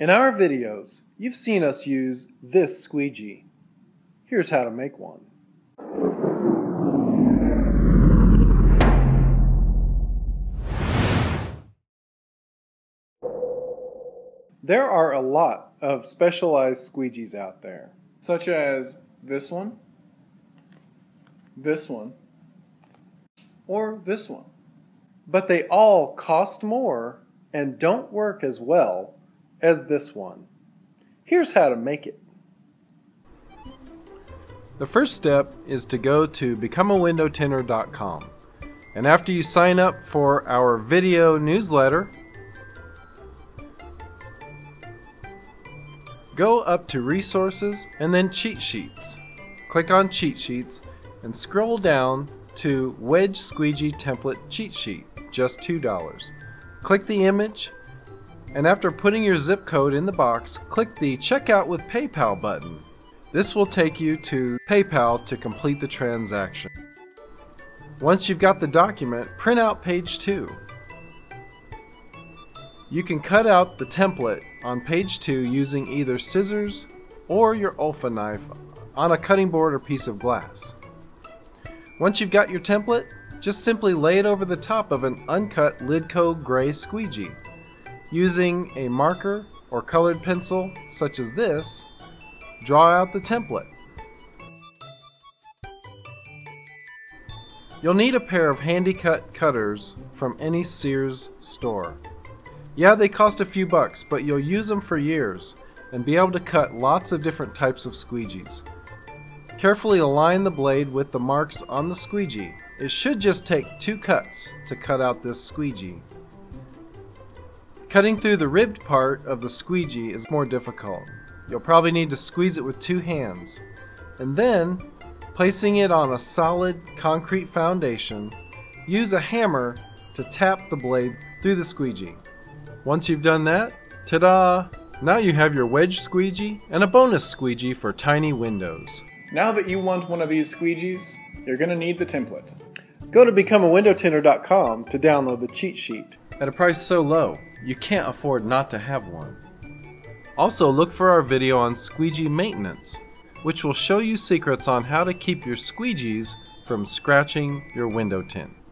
In our videos, you've seen us use this squeegee. Here's how to make one. There are a lot of specialized squeegees out there, such as this one, or this one. But they all cost more and don't work as well as this one. Here's how to make it. The first step is to go to becomeawindowtinter.com, and after you sign up for our video newsletter, go up to Resources and then Cheat Sheets. Click on Cheat Sheets and scroll down to Wedge Squeegee Template Cheat Sheet, just $2. Click the image, and after putting your zip code in the box, click the Checkout with PayPal button. This will take you to PayPal to complete the transaction. Once you've got the document, print out page 2. You can cut out the template on page 2 using either scissors or your Olfa knife on a cutting board or piece of glass. Once you've got your template, just simply lay it over the top of an uncut Lidco gray squeegee. Using a marker or colored pencil such as this, draw out the template. You'll need a pair of handy-cut cutters from any Sears store. Yeah, they cost a few bucks, but you'll use them for years and be able to cut lots of different types of squeegees. Carefully align the blade with the marks on the squeegee. It should just take 2 cuts to cut out this squeegee. Cutting through the ribbed part of the squeegee is more difficult. You'll probably need to squeeze it with 2 hands. And then, placing it on a solid concrete foundation, use a hammer to tap the blade through the squeegee. Once you've done that, ta-da! Now you have your wedge squeegee and a bonus squeegee for tiny windows. Now that you want one of these squeegees, you're going to need the template. Go to becomeawindowtinter.com to download the cheat sheet. At a price so low, you can't afford not to have one. Also, look for our video on squeegee maintenance, which will show you secrets on how to keep your squeegees from scratching your window tint.